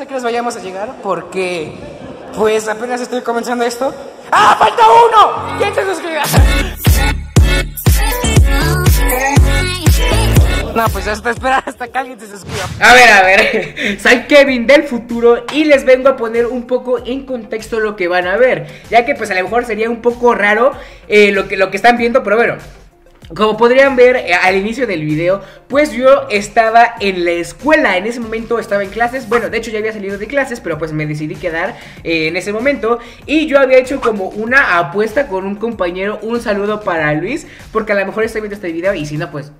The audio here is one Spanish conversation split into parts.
sé que les vayamos a llegar porque pues apenas estoy comenzando esto. ¡Ah, falta uno! ¿Quién se suscriba? No, pues hasta esperar hasta que alguien se suscriba. A ver, soy Kevin del futuro y les vengo a poner un poco en contexto lo que van a ver, ya que pues a lo mejor sería un poco raro lo que están viendo, pero bueno. Como podrían ver al inicio del video, pues yo estaba en la escuela, en ese momento estaba en clases. Bueno, de hecho ya había salido de clases, pero pues me decidí quedar en ese momento. Y yo había hecho como una apuesta con un compañero, un saludo para Luis, porque a lo mejor está viendo este video y si no, pues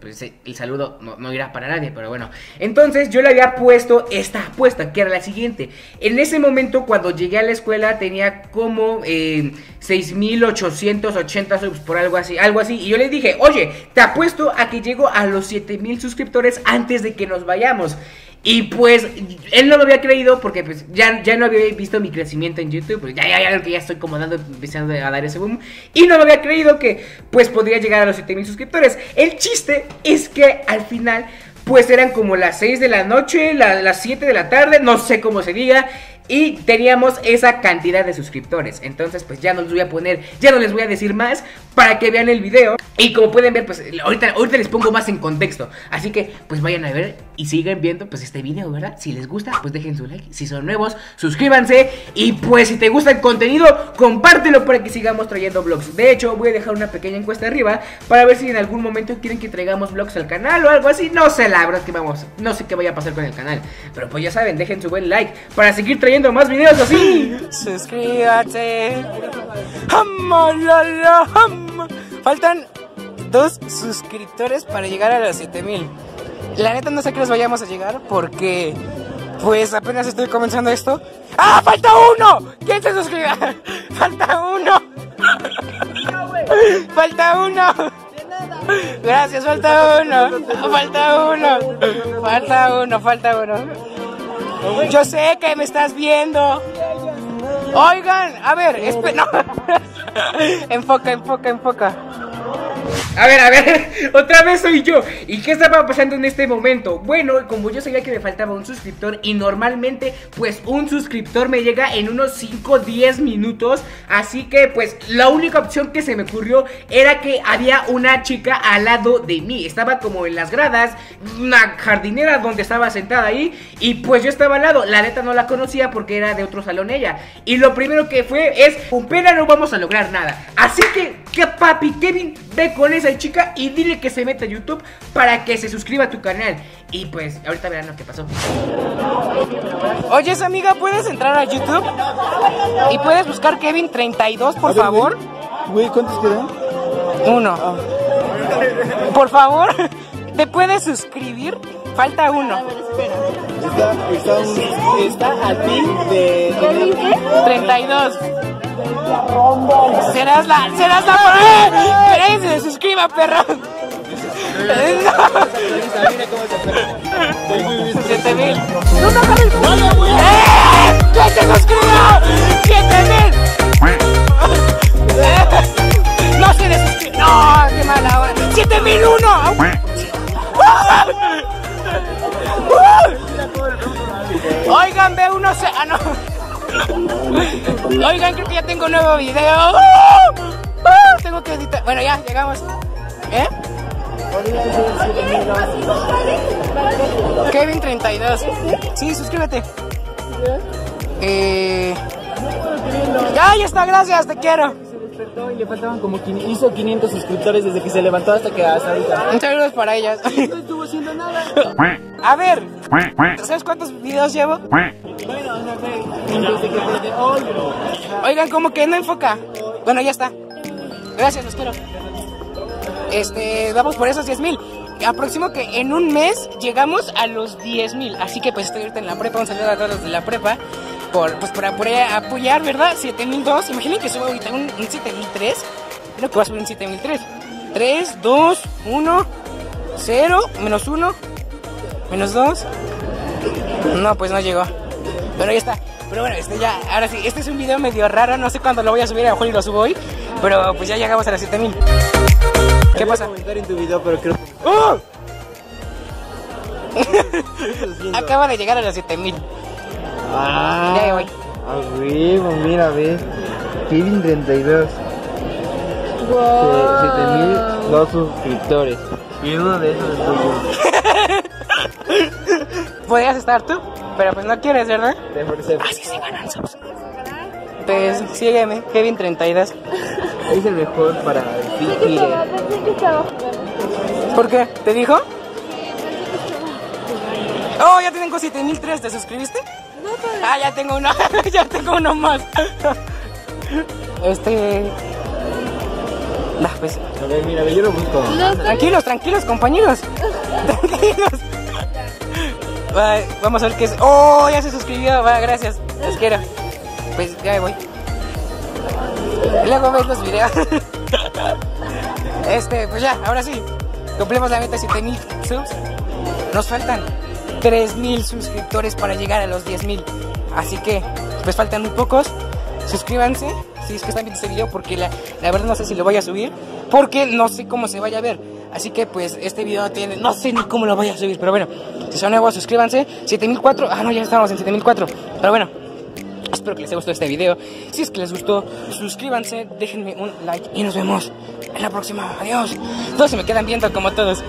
el saludo no irá para nadie, pero bueno. Entonces yo le había puesto esta apuesta, que era la siguiente. En ese momento cuando llegué a la escuela tenía como 6,880 subs por algo así. Y yo les dije, oye, te apuesto a que llego a los 7,000 suscriptores antes de que nos vayamos. Y pues él no lo había creído porque pues ya no había visto mi crecimiento en YouTube, pues ya estoy como empezando a dar ese boom, y no lo había creído que pues podría llegar a los 7,000 suscriptores. El chiste es que al final pues eran como las 6 de la noche, las 7 de la tarde, no sé cómo se diga, y teníamos esa cantidad de suscriptores. Entonces pues ya no les voy a decir más para que vean el video. Y como pueden ver, pues ahorita les pongo más en contexto. Así que pues vayan a ver y sigan viendo pues este video, ¿verdad? Si les gusta, pues dejen su like. Si son nuevos, suscríbanse. Y pues si te gusta el contenido, compártelo para que sigamos trayendo vlogs. De hecho, voy a dejar una pequeña encuesta arriba para ver si en algún momento quieren que traigamos vlogs al canal o algo así. No sé, la verdad que vamos, no sé qué vaya a pasar con el canal, pero pues ya saben, dejen su buen like para seguir trayendo más videos así. Suscríbete. Faltan 2 suscriptores para llegar a los 7,000. La neta no sé que les vayamos a llegar porque pues apenas estoy comenzando esto. ¡Ah, falta uno! ¿Quién se suscriba? ¡Falta uno! ¡Falta uno! Gracias, falta uno. Falta uno. Falta uno, falta uno. Yo sé que me estás viendo. Oigan, a ver, espera. Enfoca. A ver, otra vez soy yo. ¿Y qué estaba pasando en este momento? Bueno, como yo sabía que me faltaba un suscriptor, y normalmente pues un suscriptor me llega en unos 5-10 minutos, así que pues la única opción que se me ocurrió era que había una chica al lado de mí. Estaba como en las gradas, una jardinera donde estaba sentada ahí, y pues yo estaba al lado. La neta no la conocía porque era de otro salón ella. Y lo primero que fue es, con pena no vamos a lograr nada. Así que papi Kevin, ve con esa chica y dile que se meta a YouTube para que se suscriba a tu canal. Y pues ahorita verán lo que pasó. Oyes, amiga, ¿puedes entrar a YouTube? ¿Y puedes buscar Kevin32, por favor? Güey, ¿cuántos quedan? 1. Oh. Por favor, ¿te puedes suscribir? Falta 1. Está a ti de... ¿32? Serás la ¡Que se suscriba, perro! ¡Que se suscriba! ¡7,000! ¡No se desuscriba! ¡No! ¡Qué mala hora! ¡7,001! Oigan, ve uno se... ¡Ah, no! Oigan, creo que ya tengo un nuevo video. Tengo que editar. Bueno, ya, llegamos. ¿Eh? Kevin32. Sí, suscríbete. Ya está, gracias, te quiero. Se despertó y le faltaban como 500 suscriptores desde que se levantó hasta ahorita. Un saludo para ellas. No estuvo haciendo nada. A ver, ¿sabes cuántos videos llevo? Oigan, como que no enfoca. Bueno, ya está. Gracias, los quiero. Vamos por esos 10,000. Aproximo que en un mes llegamos a los 10,000. Así que pues estoy ahorita en la prepa. Un saludo a todos los de la prepa. Por apoyar, ¿verdad? 7,002. Imaginen que subo ahorita un 7,003. Creo que va a subir un 7,003. 3, 2, 1, 0, menos 1, menos 2. No, pues no llegó. Pero ya está. Pero bueno, ya, ahora sí, este es un video medio raro, no sé cuándo lo voy a subir, a lo mejor y lo subo hoy, pero pues ya llegamos a las 7,000. ¿Qué pasa? Voy a comentar en tu video, pero creo... ¡Oh! Acaba de llegar a las 7,000. Ah, ya voy. A huevo, mira, ves. Kevin32. Wow. 7002 suscriptores. Y uno de esos es tuyo. Podrías estar tú, pero pues no quieres, ¿verdad? Así se ganan subs. Pues sígueme, Kevin32. Es el mejor para ti. ¿Por qué? ¿Te dijo? Oh, ya tienen 7003, ¿te suscribiste? No, todavía. Ah, ya tengo uno, ya tengo uno más. Nah, pues. A ver, mira, yo lo busco. No, tranquilos, tranquilos, compañeros. Tranquilos. Bye, vamos a ver qué es. Oh, ya se suscribió. Va, gracias. Los quiero. Pues ya me voy. Luego veis los videos. Pues ya, ahora sí. Cumplimos la meta de 7000 subs. Nos faltan 3000 suscriptores para llegar a los 10000. Así que, pues faltan muy pocos. Suscríbanse si es que están viendo este video, porque la verdad no sé si lo voy a subir, porque no sé cómo se vaya a ver. Así que pues este video no sé ni cómo lo voy a subir, pero bueno, si son nuevos suscríbanse. 7004, ah no, ya estamos en 7004. Pero bueno, espero que les haya gustado este video. Si es que les gustó, suscríbanse, déjenme un like y nos vemos en la próxima. Adiós. Todos se me quedan viendo como todos.